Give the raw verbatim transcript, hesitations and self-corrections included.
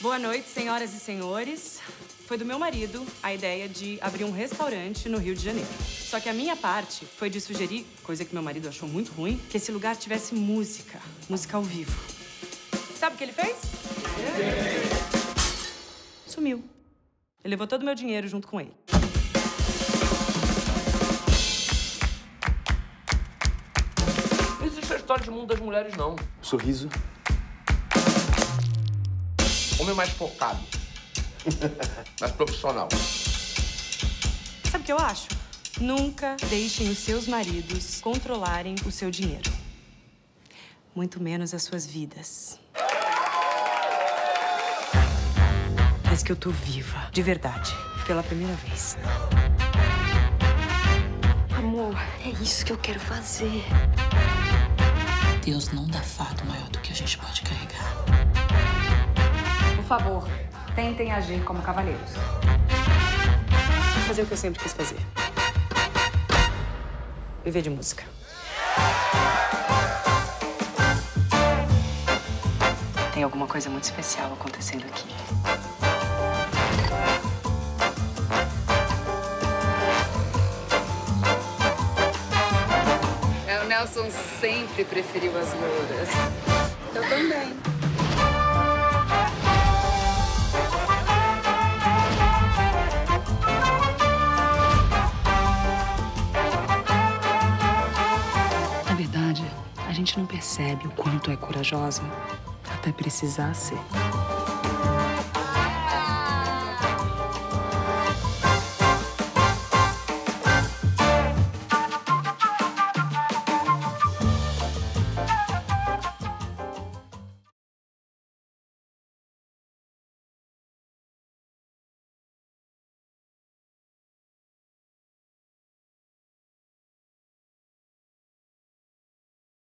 Boa noite, senhoras e senhores. Foi do meu marido a ideia de abrir um restaurante no Rio de Janeiro. Só que a minha parte foi de sugerir, coisa que meu marido achou muito ruim, que esse lugar tivesse música, música ao vivo. Sabe o que ele fez? Sumiu. Ele levou todo o meu dinheiro junto com ele. Não existe a história de mundo das mulheres, não. Sorriso. Homem mais focado, mais profissional. Sabe o que eu acho? Nunca deixem os seus maridos controlarem o seu dinheiro. Muito menos as suas vidas. Mas que eu tô viva, de verdade, pela primeira vez. Amor, é isso que eu quero fazer. Deus não dá fardo maior do que a gente pode carregar. Por favor, tentem agir como cavaleiros. Vou fazer o que eu sempre quis fazer. Viver de música. Tem alguma coisa muito especial acontecendo aqui. O Nelson sempre preferiu as louras. Eu também. A gente não percebe o quanto é corajosa até precisar ser.